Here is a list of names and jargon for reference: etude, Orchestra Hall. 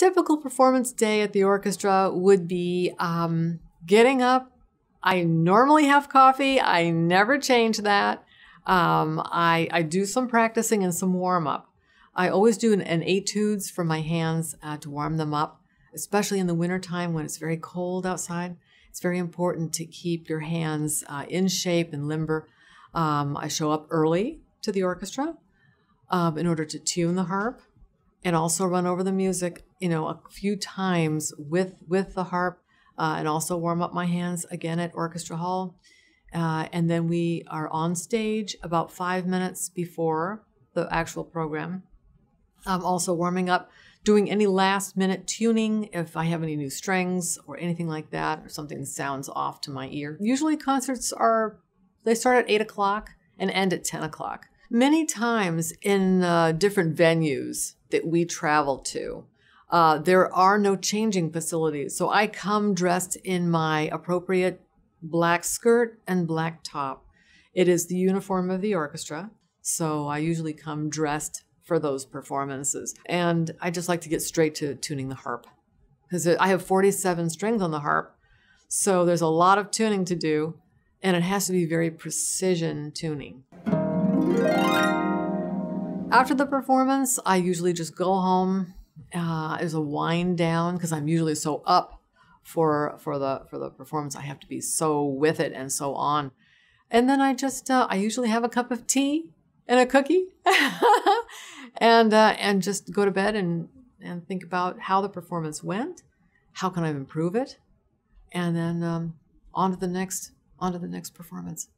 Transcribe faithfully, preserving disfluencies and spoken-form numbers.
typical performance day at the orchestra would be um, getting up. I normally have coffee. I never change that. Um, I, I do some practicing and some warm-up. I always do an, an etudes for my hands uh, to warm them up, especially in the wintertime when it's very cold outside. It's very important to keep your hands uh, in shape and limber. Um, I show up early to the orchestra um, in order to tune the harp and also run over the music, you know, a few times with, with the harp uh, and also warm up my hands again at Orchestra Hall. Uh, and then we are on stage about five minutes before the actual program. I'm also warming up, doing any last minute tuning if I have any new strings or anything like that, or something sounds off to my ear. Usually concerts are, they start at eight o'clock and end at ten o'clock. Many times in uh, different venues that we travel to, uh, there are no changing facilities. So I come dressed in my appropriate black skirt and black top. It is the uniform of the orchestra. So I usually come dressed for those performances. And I just like to get straight to tuning the harp because I have forty-seven strings on the harp. So there's a lot of tuning to do, and it has to be very precision tuning. After the performance, I usually just go home. Uh, there's a wind down because I'm usually so up for, for, the, for the performance. I have to be so with it and so on. And then I just, uh, I usually have a cup of tea and a cookie. And, uh, and just go to bed and, and think about how the performance went, how can I improve it, and then um, on to the next, on to the next performance.